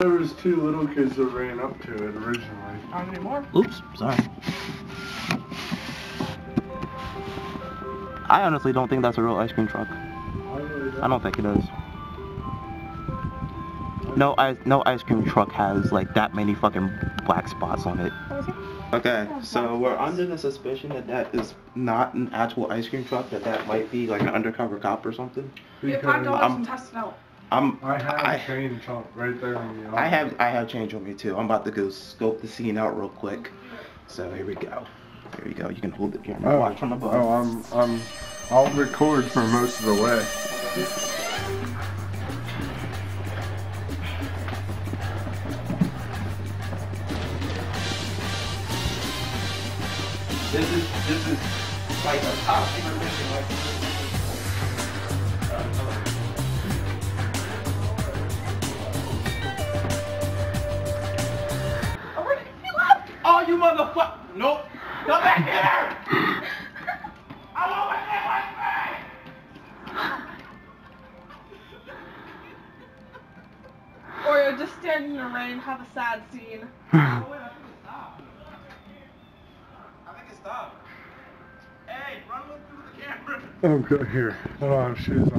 There was two little kids that ran up to it originally. Not anymore. Oops, sorry. I honestly don't think that's a real ice cream truck. I don't think it is. No ice cream truck has like that many fucking black spots on it. Okay, so we're under the suspicion that that is not an actual ice cream truck. That might be like an undercover cop or something. If I don't, I'm testing out. I have change right there on me. I have change on me too. I'm about to go scope the scene out real quick. So here we go. Here we go. You can hold the camera. Oh, watch from above. Oh, I'll record for most of the way. This is like a top secret mission. Like you motherfucker! Nope! Come back here! I'm over here like that! Or you're just standing in the rain, have a sad scene. Oh wait, I think it stopped. Hey, run through the camera! I'm good here. I don't have shoes on.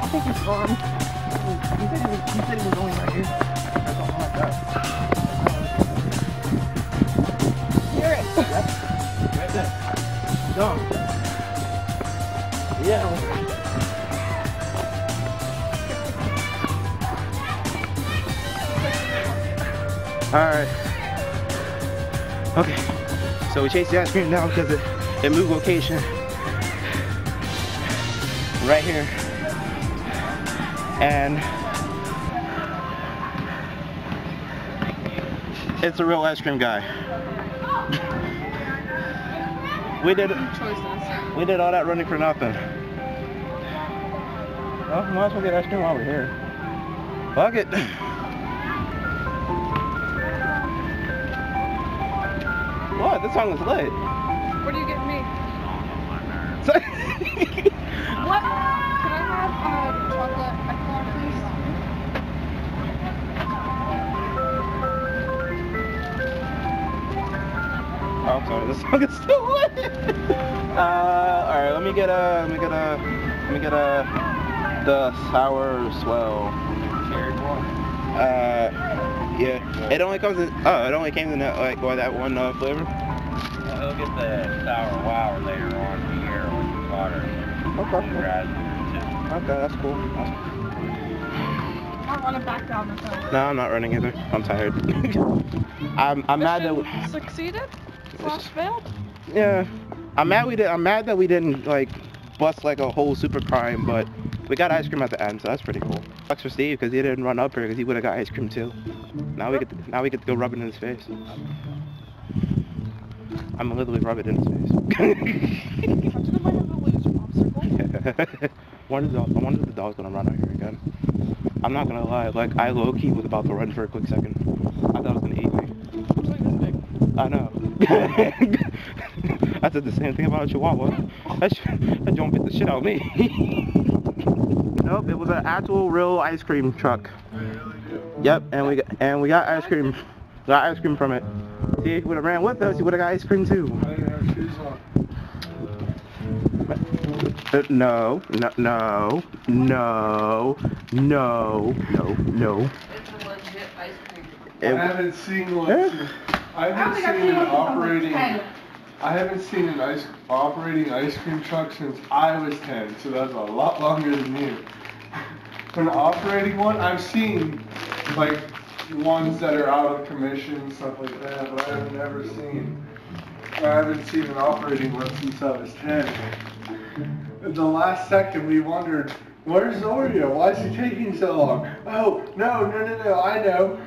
I think it's gone. He said it was only right here. That's all I got. Hear it. Right there. Dumb. Yeah. Alright. Okay. So we chased the ice cream now because it moved location. Right here. And it's a real ice cream guy. We did all that running for nothing. Well, might as well get ice cream while we're here. Fuck it. What? This song is lit. What are you getting me? What? Can I have chocolate? Oh, I'm sorry, this song is still lit! Alright, let me get the sour swell. Cherry one? Yeah. It only comes in, oh, it only came in that, like, why that one, flavor? We'll get the sour wow later on here with the water. Okay. Okay, that's cool. I don't want to back down this way. No, I'm not running either. I'm tired. I'm mad that we succeeded? Failed? Yeah, I'm mad that we didn't like bust like a whole super crime, but we got ice cream at the end, so that's pretty cool. Sucks for Steve because he didn't run up here because he would have got ice cream too. Now we get to go rub it in his face. I'm literally rub it in his face. I wonder if the dog's gonna run out here again. I'm not gonna lie, like I low-key was about to run for a quick second. I thought it was gonna eat me. I know. I said the same thing about a chihuahua. That don't get the shit out of me. Nope, it was an actual real ice cream truck. Yep, and we got ice cream. Got ice cream from it. See, if he would have ran with us, he would have got ice cream too. I didn't have shoes on. No. It's a legit ice cream truck. I haven't seen one. Yeah. I haven't seen an operating ice cream truck since I was 10, so that's a lot longer than you. An operating one, I've seen like ones that are out of commission, stuff like that, but I haven't seen an operating one since I was 10. At the last second we wondered, where's Oreo? Why is he taking so long? Oh, no, I know.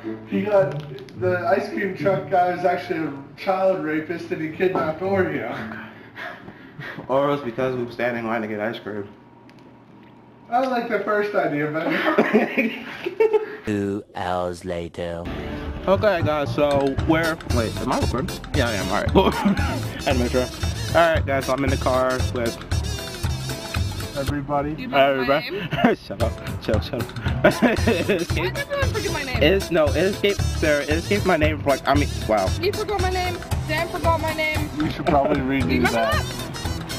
The ice cream truck guy was actually a child rapist and he kidnapped Oreo. Or it was because we were standing in line to get ice cream. I like the first idea better. 2 hours later. Okay guys, so we're, wait, am I recording? Yeah, I am, alright. Had to make sure. Alright guys, so I'm in the car with everybody. You know my name? Shut up. Shut up. Why did everyone forget my name? It escaped my name, like, I mean, wow. You forgot my name. Dan forgot my name. You should probably redo that. You remember that?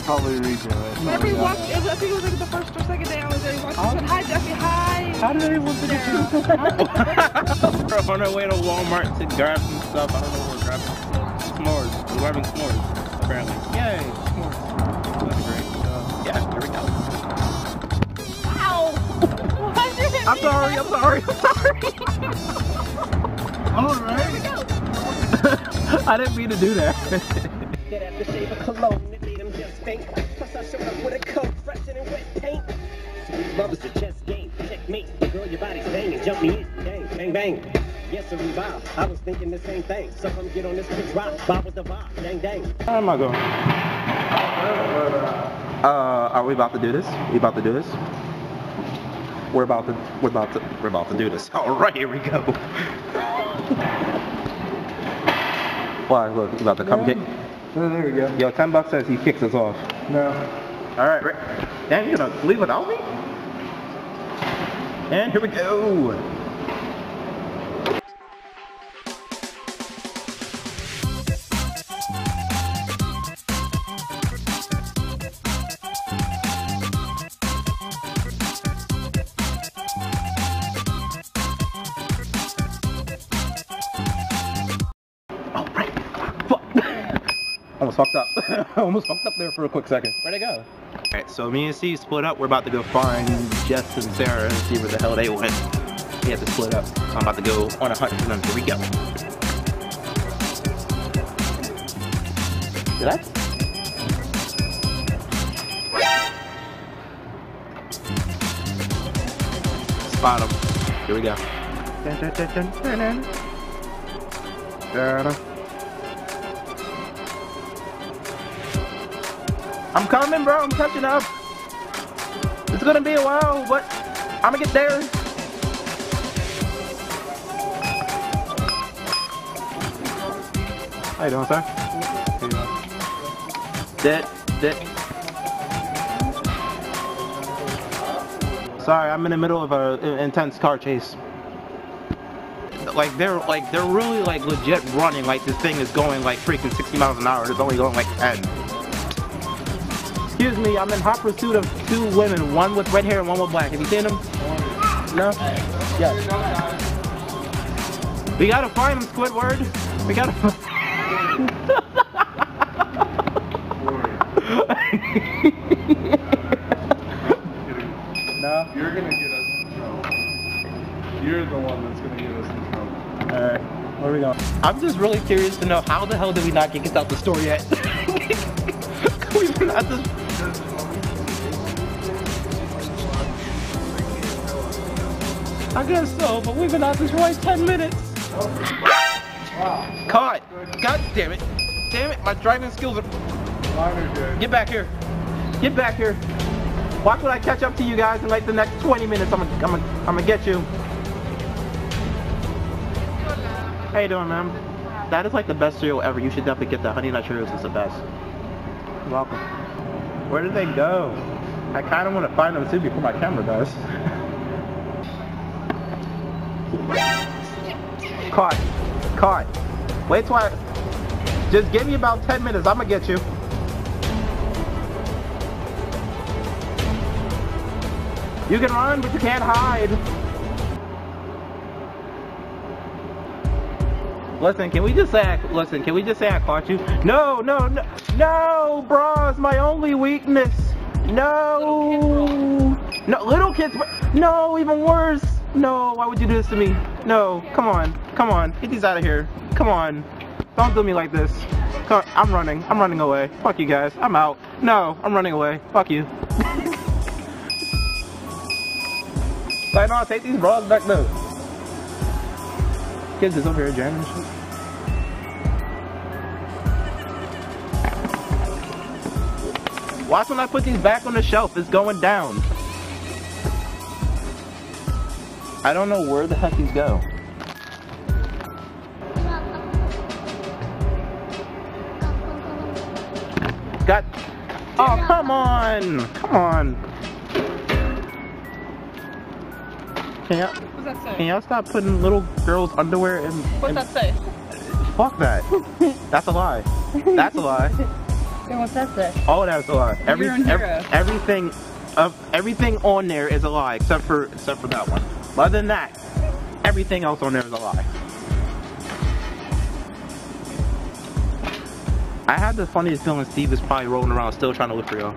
Probably redo it. I think it was like the first or second day I was there. He walked and said, "Hi, Jesse, hi." How did everyone forget you? We're on our way to Walmart to grab some stuff. I don't know what we're grabbing. S'mores. We're grabbing s'mores, apparently. Yay, s'mores. That's great. Yeah, here we go. Ow! What did it I'm sorry. Alright. Here we go. I didn't mean to do that. Did have to shave a cologne. Plus I showed up with a coat, freshen and wet paint. Sweet love is a chess game, checkmate. Girl, your body's banging, jump me in, bang, bang, bang. Yes, a revive. I was thinking the same thing. So come get on this quick ride. Bob was the vibe, dang, dang. Where am I going? Are we about to do this? We about to do this? We're about to do this. All right, here we go. Why, look, we're about to come get. Oh, there we go. Yo, $10 says he kicks us off. No. Alright, right. Damn, you're gonna leave without me? And here we go. Fucked up. Almost fucked up there for a quick second. Where'd I go? Alright, so me and Steve split up. We're about to go find Jess and Sarah and see where the hell they went. We have to split up. I'm about to go on a hunt for them. Here we go. Did I? Spot them. Here we go. Dun, dun, dun, dun, dun, dun. Dun. I'm coming, bro. I'm touching up. It's gonna be a while, but I'm gonna get there. How you doing, sir? Sorry, I'm in the middle of an intense car chase. Like they're really like legit running. Like this thing is going like freaking 60 miles an hour. It's only going like 10. Excuse me, I'm in hot pursuit of two women, one with red hair and one with black. Have you seen them? No? Yeah. We gotta find them, Squidward. We gotta find them. No? You're gonna get us in trouble. You're the one that's gonna get us in trouble. Alright, where are we going? I'm just really curious to know how the hell did we not get kicked out the store yet? We've been at this. I guess so, but we've been at this for like 10 minutes. Wow. Caught. God damn it. Damn it, my driving skills are good. Get back here. Get back here. Why would I catch up to you guys in like the next 20 minutes? I'm gonna get you. How you doing, ma'am? That is like the best cereal ever. You should definitely get that. Honey Nut Cheerios is the best. Welcome. Where did they go? I kind of want to find them too before my camera does. Caught. Caught. Wait till I... Just give me about 10 minutes. I'm going to get you. You can run, but you can't hide. Listen, can we just say I caught you? No, no, no. No, bra is my only weakness. No. No, little kids. No, even worse. No, why would you do this to me? No, come on, come on, get these out of here. Come on, don't do me like this. Come on. I'm running away. Fuck you guys, I'm out. No, I'm running away. Fuck you. Right now, take these bras back though. Kids is over here jamming and shit. Watch when I put these back on the shelf. It's going down. I don't know where the heck these go. Got... Oh, come on! Come on! Can y'all stop putting little girls' underwear in... What's that say? Fuck that. That's a lie. That's a lie. Then what's that say? All of that's a lie. Everything on there is a lie, except for that one. But other than that, everything else on there is a lie. I have the funniest feeling Steve is probably rolling around still trying to look for y'all.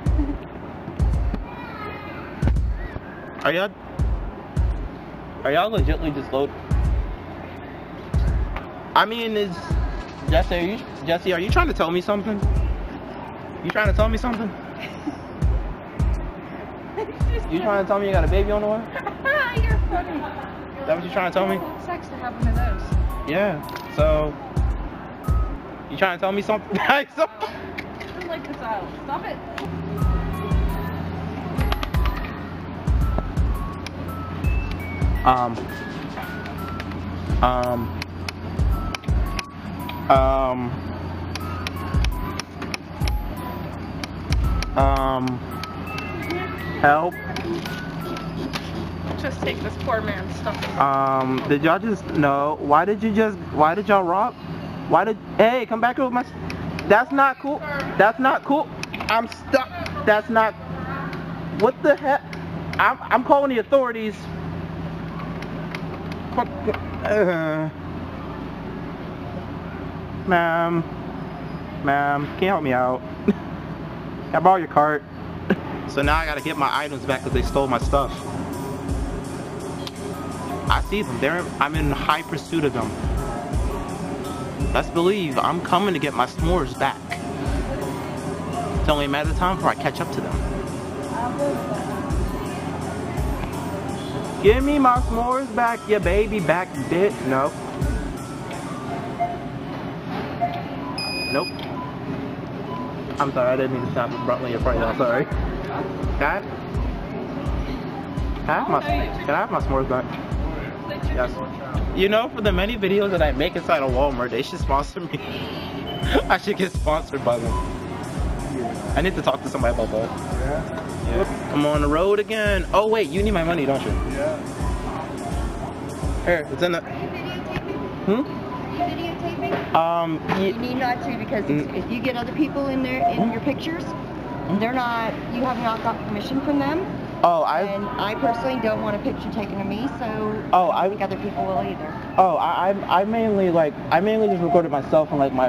Are y'all legitimately just loaded? I mean, is Jesse? Are you trying to tell me something? You trying to tell me something? You trying to tell me you got a baby on the way? You're funny. Is that what you trying to tell me? Sex to have one of those. Yeah. So you trying to tell me something? I don't like this aisle. Stop it. Help. Just take this poor man's stuff. Did y'all just, no, why did y'all rob? Hey, come back here with my, that's not cool. That's not cool. I'm stuck. That's not, what the heck? I'm calling the authorities. Ma'am, can you help me out? Can I borrow your cart? So now I gotta get my items back because they stole my stuff. I see them. I'm in high pursuit of them. Best believe I'm coming to get my s'mores back. It's only a matter of time before I catch up to them. Give me my s'mores back, you baby back bitch. No. Nope. I'm sorry, I didn't mean to stop abruptly in front of you, I'm sorry. Can I have my s'mores back? Yes. You know, for the many videos that I make inside of Walmart, they should sponsor me. I should get sponsored by them. I need to talk to somebody about that. Yeah. I'm on the road again. Oh wait, you need my money, don't you? Yeah. Here, it's in the... Hmm? You need not to, because if you get other people in there in your pictures, you have not got permission from them. Oh, I personally don't want a picture taken of me, so I don't think other people will either. Oh, I mainly just recorded myself and like my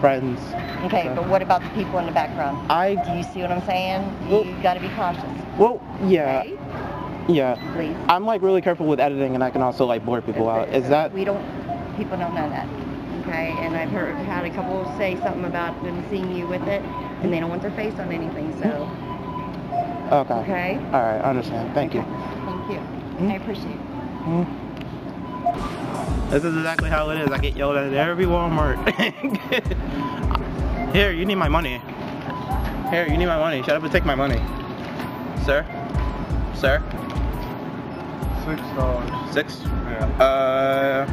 friends. Okay, so. But what about the people in the background? Do you see what I'm saying? Well, you got to be cautious. Well, yeah. Okay? Yeah. Please. I'm like really careful with editing, and I can also like blur people out. Is that? People don't know that. Okay, and I've had a couple say something about them seeing you with it, and they don't want their face on anything, so. Okay. Okay? All right, I understand. Thank you. Thank you. I appreciate it. This is exactly how it is. I get yelled at every Walmart. Here, you need my money. Here, you need my money. Shut up and take my money. Sir? Sir? $6. $6? Yeah.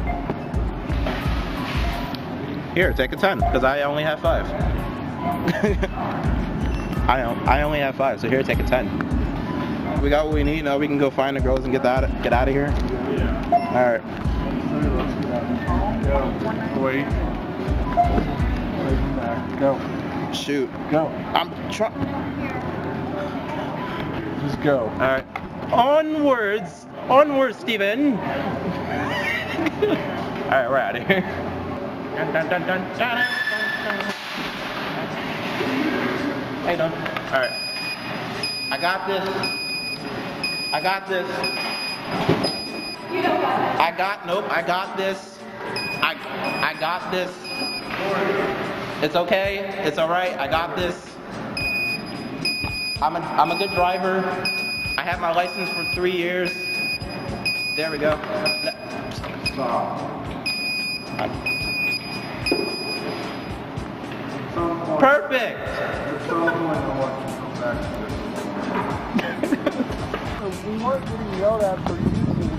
Here, take a 10, because I only have 5. I only have 5, so here, take a 10. We got what we need, now we can go find the girls and get out of here? Yeah. Alright. Yeah. Wait. Go. Shoot. Go. I'm trying. Just go. Alright. Onwards! Onwards, Steven! Alright, we're out of here. Dun, dun, dun, dun, dun, dun, dun. Hey, done. All right. I got this. I got this. You don't got it. I got. Nope. I got this. I got this. It's okay. It's all right. I got this. I'm a good driver. I have my license for 3 years. There we go. Perfect! Perfect.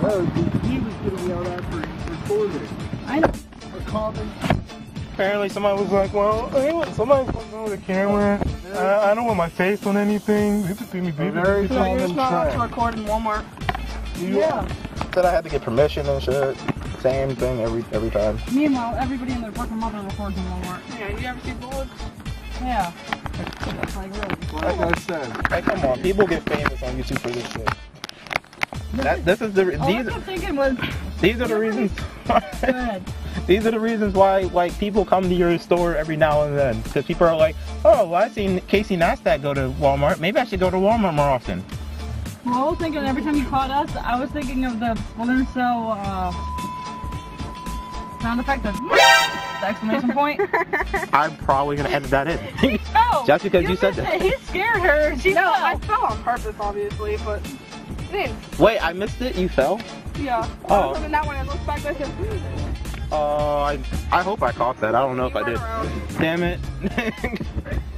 road because he was getting yelled at for recording. I know. A comment. Apparently somebody was like, well, somebody's fucking over the camera. I don't want my face on anything. People beat me, very common trend. You're not allowed to record in Walmart. Yeah. Said I had to get permission and shit. Same thing every time. Meanwhile, everybody in their fucking mother records in Walmart. Yeah, you ever see vlogs? Yeah. That's like really. Like I said. Hey, come on. People get famous on YouTube for this shit. These are the reasons why, like, people come to your store every now and then. Because people are like, oh, well, I've seen Casey Neistat go to Walmart. Maybe I should go to Walmart more often. Well, I was thinking every time you caught us, I was thinking of the Splinter Cell sound effect of the exclamation point. I'm probably going to edit that in. No, just because you said that. He scared her. She fell. I fell on purpose, obviously, but... Wait, I missed it? You fell? Yeah. Oh. I hope I caught that. I don't know if I did. Damn it.